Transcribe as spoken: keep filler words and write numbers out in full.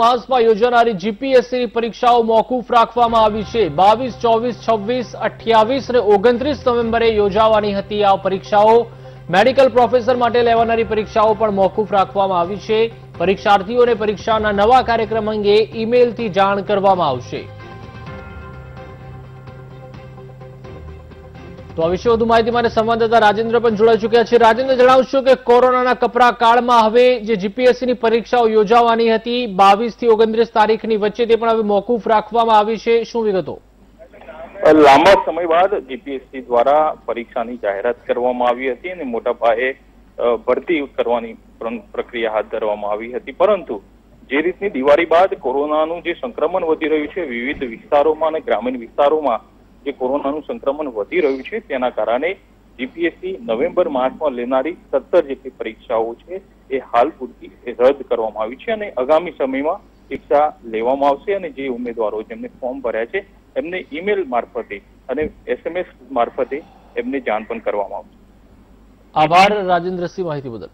માસમાં યોજાનારી જીપીએસસીની પરીક્ષાઓ મોકૂફ રાખવામાં આવી છે। બાવીસ, ચોવીસ, છવ્વીસ, અઠ્યાવીસ અને ઓગણત્રીસ નવેમ્બરે યોજાવાની હતી આ પરીક્ષાઓ। મેડિકલ પ્રોફેસર માટે લેવાનારી પરીક્ષાઓ પણ મોકૂફ રાખવામાં આવી છે। પરીક્ષાર્થીઓને પરીક્ષાના નવા કાર્યક્રમ અંગે ઈમેલથી જાણ કરવામાં આવશે। તો આ વિશે વધુ માહિતી માટે સંવાદદાતા રાજેન્દ્ર પણ જોડાઈ ચૂક્યા છે। રાજેન્દ્ર, જણાવશો કે કોરોનાના કપરા કાળમાં હવે જે જીપીએસસીની પરીક્ષાઓ યોજાવાની હતી બાવીસ થી ઓગણત્રીસ તારીખની વચ્ચે તે પણ હવે મોકૂફ રાખવામાં આવી છે, શું વિગતો? લાંબા સમય बाद जीपीएससी द्वारा परीक्षा की जाहरात करवामां आवी हती अने मोटा पाये भरती करवानी प्रक्रिया हाथ धरवामां आवी हती, परंतु जे रीतनी दिवाळी बाद कोरोनानुं जे संक्रमण वधी रह्युं छे विविध विस्तारोमां अने ग्रामीण विस्तारोमां जे कोरोनानुं संक्रमण वधी रह्युं छे तेना कारणे जीपीएससी नवेम्बर मार्चमां लेनारी सत्तर जेटली परीक्षाओ छे ए हाल पूरती रद्द करवामां आवी छे अने आगामी समयमां परीक्षा लेवामां आवशे अने जे उमेदवारो जेमणे फॉर्म भर्या छे એમને ઈમેલ મારફતે અને એસએમએસ મારફતે એમને જાણ પણ કરવામાં આવશે। આભાર રાજેન્દ્ર સિંહ, માહિતી બદલ।